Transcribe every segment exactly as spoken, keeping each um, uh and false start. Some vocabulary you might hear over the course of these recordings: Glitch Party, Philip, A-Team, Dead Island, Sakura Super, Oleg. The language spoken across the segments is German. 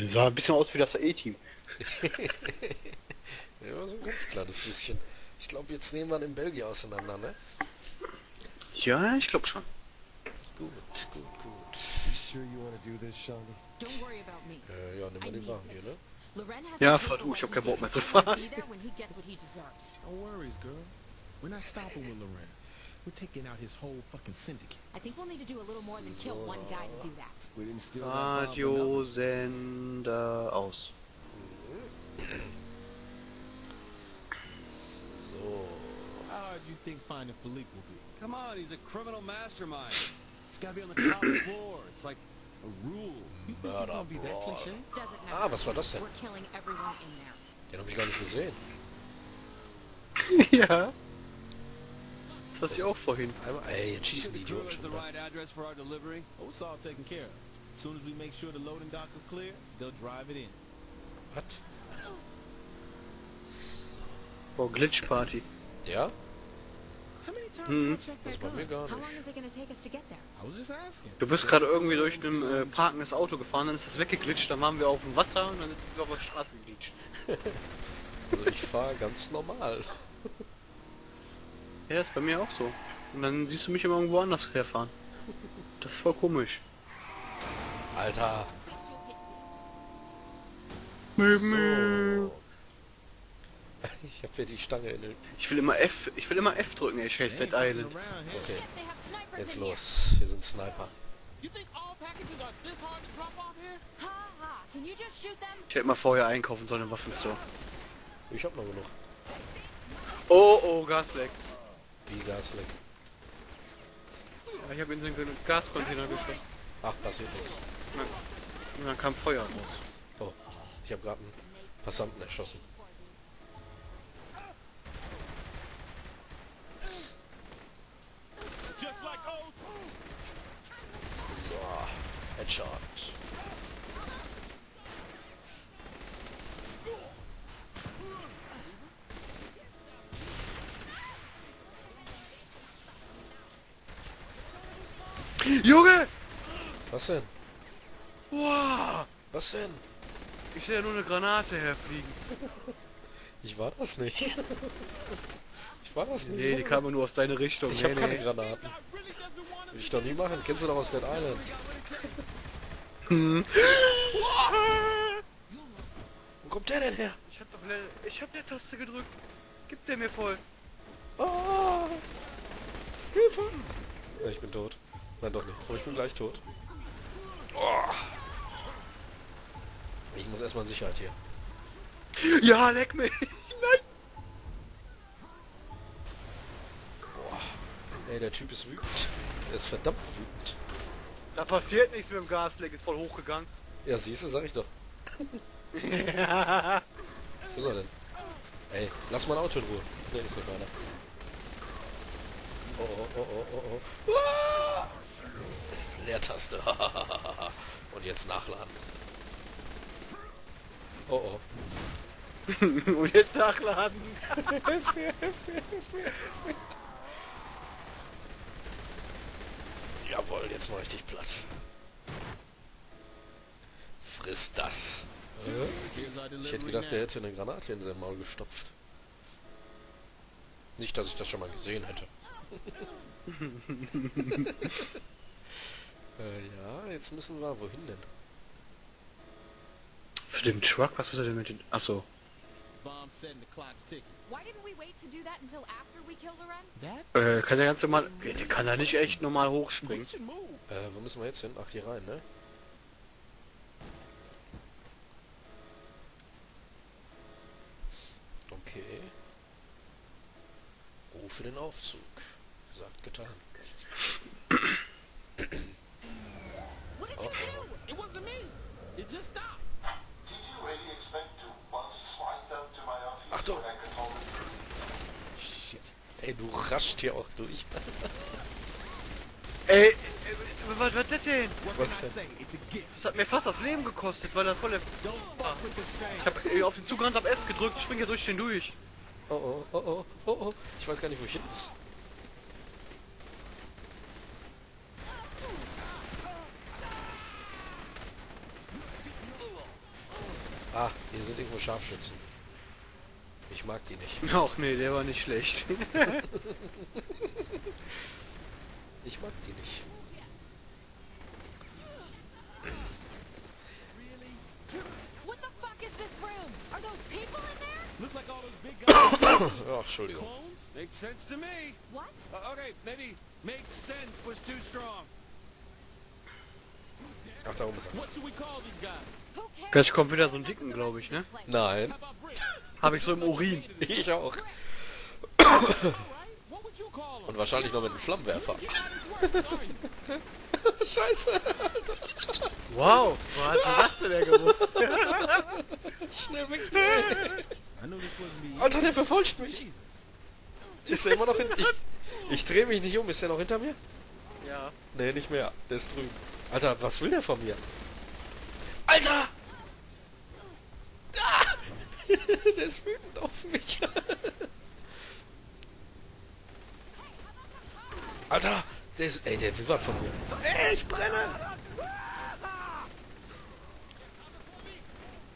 Das sah ein bisschen aus wie das A-Team. Ja, so ein ganz kleines bisschen. Ich glaube, jetzt nehmen wir in Belgien auseinander, ne? Ja, ich glaube schon. Gut, gut, gut. You sure you want to do this, Shani? Don't worry about me. Äh, ja, nimm mal den Wagen hier, ne? Ja, fahr du, ich hab keinen Bock mehr zu fahren. Don't worry, girl. We're not stopping with Loren. We're taking out his whole fucking syndicate. I think we'll need to do a little more than kill one guy to do that. Radiosender aus. So. How do you think finding Philippe will be? Come on, he's a criminal mastermind. It's gotta be on the top floor. It's like a rule. Murder, bro. Ah, was war das denn? Den hab ich gar nicht gesehen. Ja. Das ist ja auch vorhin. Ey, jetzt schießen die Idioten schon wieder. Was? Oh, Glitch Party. Ja? Hm. Das war mir gar nicht. Du bist gerade irgendwie durch ein äh, parkendes Auto gefahren, dann ist das weggeglitscht, dann waren wir auf dem Wasser und dann sind wir auf der Straße geglitscht. Also ich fahre ganz normal. Ja, ist bei mir auch so. Und dann siehst du mich immer irgendwo anders herfahren. Das ist voll komisch. Alter. So. Ich hab hier die Stange in den... Ich will immer F... Ich will immer F drücken, ey, scheiß Dead Island. Okay. Jetzt los. Hier sind Sniper. Ich hätte mal vorher einkaufen sollen im Waffenstore. Ich hab noch genug. Oh, oh, Gasleck. Wie Gasleck? Ja, ich habe in so einen Gascontainer geschossen. Ach, passiert nichts. Und dann kam Feuer raus. Oh, ich habe gerade einen Passanten erschossen. So, Headshot. Junge! Was denn? Wow! Was denn? Ich sehe ja nur eine Granate herfliegen. Ich war das nicht. Ich war das nicht. Nee, die kamen nur aus deine Richtung. Ich nee, hab nee. keine Granaten. Will ich doch nie machen. Kennst du doch aus Dead Island? Hm. Wo kommt der denn her? Ich hab doch eine... Ich hab der Taste gedrückt. Gib der mir voll. Oh. Hilfe! Ich bin tot. Nein, doch nicht. Oh, ich bin gleich tot. Oh. Ich muss erstmal in Sicherheit hier. Ja, leck mich! Nein! Boah. Ey, der Typ ist wütend. Er ist verdammt wütend. Da passiert nichts mit dem Gasleck, ist voll hochgegangen. Ja, siehst du, sag ich doch. Wo ist er denn? Ey, lass mein Auto in Ruhe. Nee, ist nicht meiner. Oh, oh, oh, oh, oh, oh. Ah! Leertaste. Und jetzt nachladen. Oh, oh. Und jetzt nachladen. Jawohl, jetzt mach ich dich platt. Friss das. Äh? Ich hätte gedacht, der hätte eine Granate in sein Maul gestopft. Nicht, dass ich das schon mal gesehen hätte. äh, ja, jetzt müssen wir wohin denn? Zu dem Truck? Was ist denn mit dem? Achso. Äh, kann der ganz normal? Der kann da nicht echt normal hochspringen. Äh, wo müssen wir jetzt hin? Ach, hier rein, ne? Okay. Rufe den Aufzug. Gesagt, getan. Oh, oh. Achtung! Shit. Ey, du rascht hier auch durch. Ey, was war das denn? Was denn? Das hat mir fast das Leben gekostet, weil das voll der... Ich hab äh, auf den Zugrand ab F gedrückt, ich spring hier durch den durch. Oh, oh, oh, oh, oh, oh. Ich weiß gar nicht, wo ich hin muss. Ah, hier sind irgendwo Scharfschützen. Ich mag die nicht. Auch nee, der war nicht schlecht. Ich mag die nicht. Oh, Entschuldigung. Makes sense to me. What? Okay, maybe makes sense was too strong. Ach, da oben ist er. Gleich kommt wieder so einen dicken, glaube ich, ne? Nein. Habe ich so im Urin. Ich auch. Und wahrscheinlich noch mit einem Flammenwerfer. Scheiße, Alter. Wow, wo hat die Raste der gewusst? Schnell weg. Alter, der verfolgt mich. Ist er immer noch hinter mir? Ich, ich drehe mich nicht um. Ist er noch hinter mir? Ja. Nee, nicht mehr. Der ist drüben. Alter, was will der von mir? Alter! Ah! Der ist wütend auf mich. Alter! Der ist... Ey, der will was von mir. Ey, ich brenne!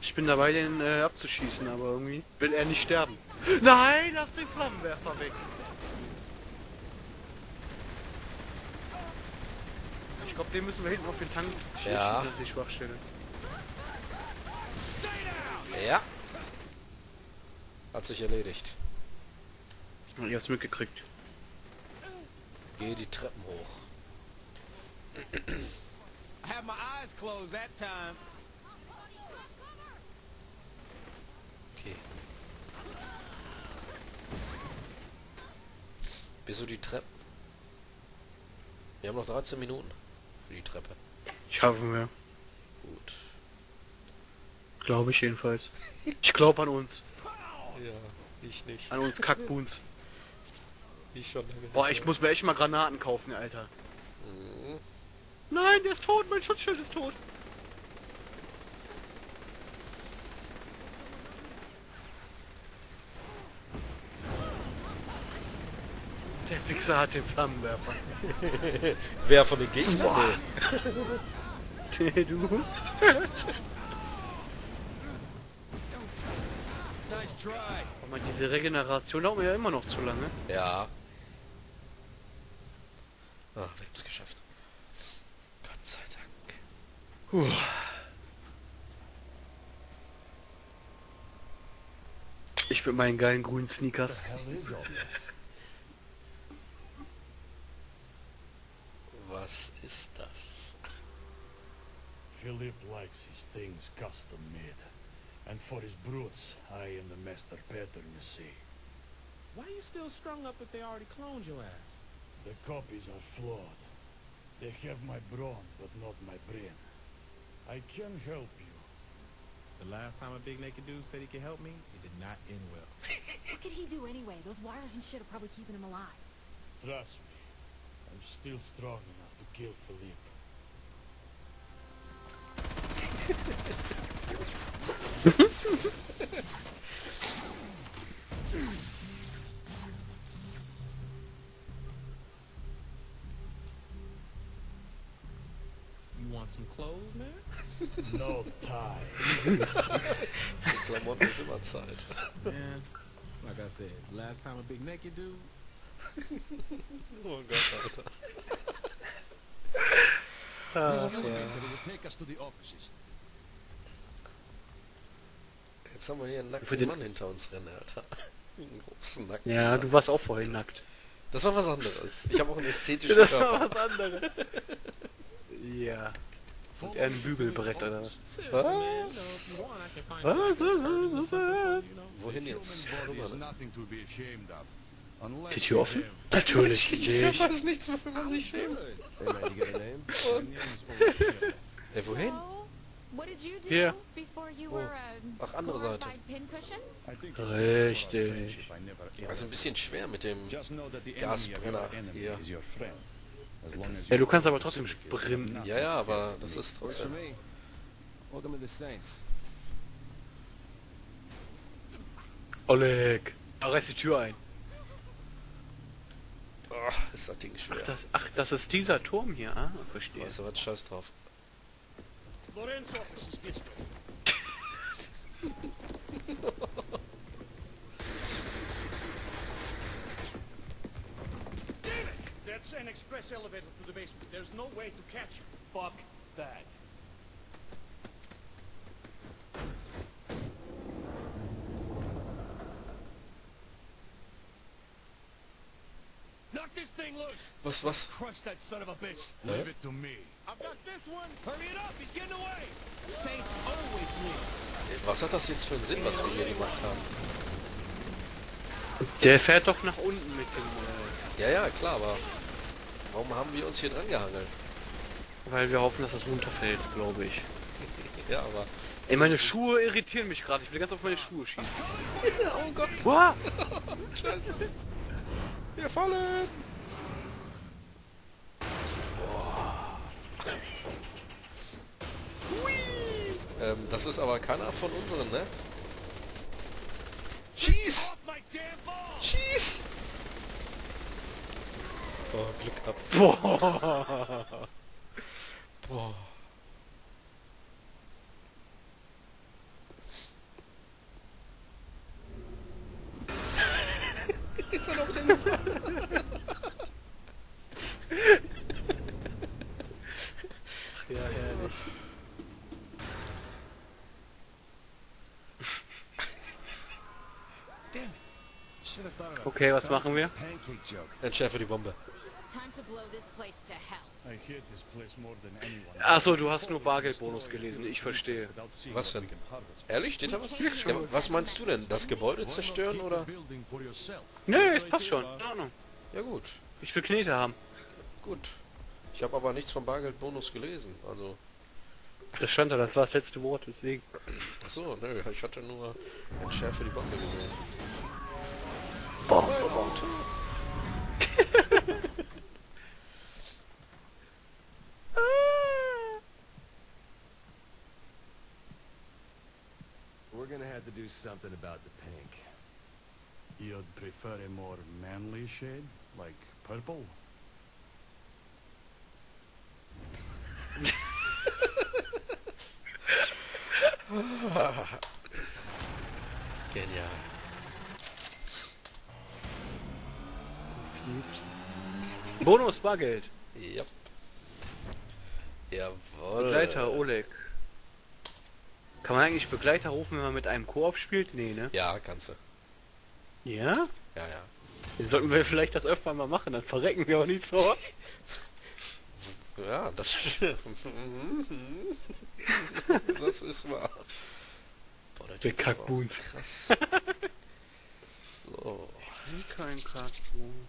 Ich bin dabei, den äh, abzuschießen, aber irgendwie will er nicht sterben. Nein, lass den Flammenwerfer weg. Ich glaube, den müssen wir hinten auf den Tank schießen, ja. Das ist die Schwachstelle. Ja. Hat sich erledigt. Ich hab's mitgekriegt. Geh die Treppen hoch. I have my eyes closed that time. Okay. Wieso die Treppe? Wir haben noch dreizehn Minuten für die Treppe. Schaffen wir. Gut. Glaube ich jedenfalls. Ich glaube an uns. Ja, ich nicht. An uns Kackboons. Ich schon. Boah, ich muss mir echt mal Granaten kaufen, Alter. Mhm. Nein, der ist tot, mein Schutzschild ist tot. Der Fixer hat den Flammenwerfer. Wer von den Gegnern? Nee, du. Aber diese Regeneration dauert ja immer noch zu lange. Ja. Ach, wir haben's geschafft. Gott sei Dank. Puh. Ich mit meinen geilen grünen Sneakers. Was ist das? Philip likes his things custom made. And for his brutes, I am the master pattern, you see. Why are you still strung up if they already cloned your ass? The copies are flawed. They have my brawn, but not my brain. I can help you. The last time a big naked dude said he could help me, it did not end well. What could he do anyway? Those wires and shit are probably keeping him alive. Trust me. I'm still strong enough to kill Philippe. You want some clothes, man? No tie. Klamotten ist immer Zeit. Man, like I said, last time a big naked dude. Oh Gott, Alter. Ah, ja. Jetzt haben wir hier einen nackten Mann hinter uns rennen, Alter. Einen großen nackten Ja, Mann. Du warst auch vorhin nackt. Das war was anderes. Ich habe auch einen ästhetischen das Körper. Das war was anderes. Ja. Und er ein Bügelbrett, oder was? Was? Was? Wohin jetzt? Die Tür offen? Natürlich nicht. Da ist nichts, wofür man sich schämt. Hey, wohin? Hier. Oh. Ach, andere Seite. Richtig. Also ein bisschen schwer mit dem Gasbrenner hier. Ja, du kannst aber trotzdem sprinten. Ja, ja, aber das ist trotzdem... Oleg, reiß die Tür ein. Oh, ist das Ding schwer. Ach das, ach, das ist dieser Turm hier, ah, verstehe. Weißt du was, scheiß drauf. express elevator to the basement. There's no way to catch you. Fuck that. Knock this thing loose. Was, was? Crush that son of a bitch. Hä? Leave it to me. I've got this one. Hurry it up. He's getting away. Saints always win. Was hat das jetzt für einen Sinn, was wir hier gemacht haben? Der fährt doch nach unten mit dem... Ja, ja, klar, aber warum haben wir uns hier dran gehangelt? Weil wir hoffen, dass das runterfällt, glaube ich. Ja, aber... Ey, meine Schuhe irritieren mich gerade. Ich will ganz auf meine Schuhe schießen. Oh Gott. Wow. Scheiße. Wir fallen. Ähm, das ist aber keiner von unseren, ne? Schieß! Schieß! Oh, Glück gehabt. Boah. Boah. Ist er auf den Ach ja, herrlich. Okay, was machen wir? Entschärfe die Bombe. Achso, du hast nur Bargeldbonus gelesen, ich verstehe. Was denn? Ehrlich? Steht da was? Ja, was meinst du denn? Das Gebäude zerstören oder? Nö, passt schon. In Ordnung. Ja gut. Ich will Knete haben. Gut. Ich habe aber nichts vom Bargeldbonus gelesen, also... Das stand da, das war das letzte Wort, deswegen. Achso, nö, ich hatte nur Entschärfe die Bombe gesehen. Bombe, Bombe. We're gonna have to do something about the pink. You'd prefer a more manly shade, like purple? Genial. Bonus Bargeld. Yep. Jawohl. Begleiter Oleg. Kann man eigentlich Begleiter rufen, wenn man mit einem Koop spielt? Nee, ne? Ja, kannst du. Ja? Ja, ja. Dann sollten wir vielleicht das öfter mal machen, dann verrecken wir auch nicht so. Ja, das... das ist wahr. Boah, der, der Kackboon. Krass. So. Ich will kein Kackboon.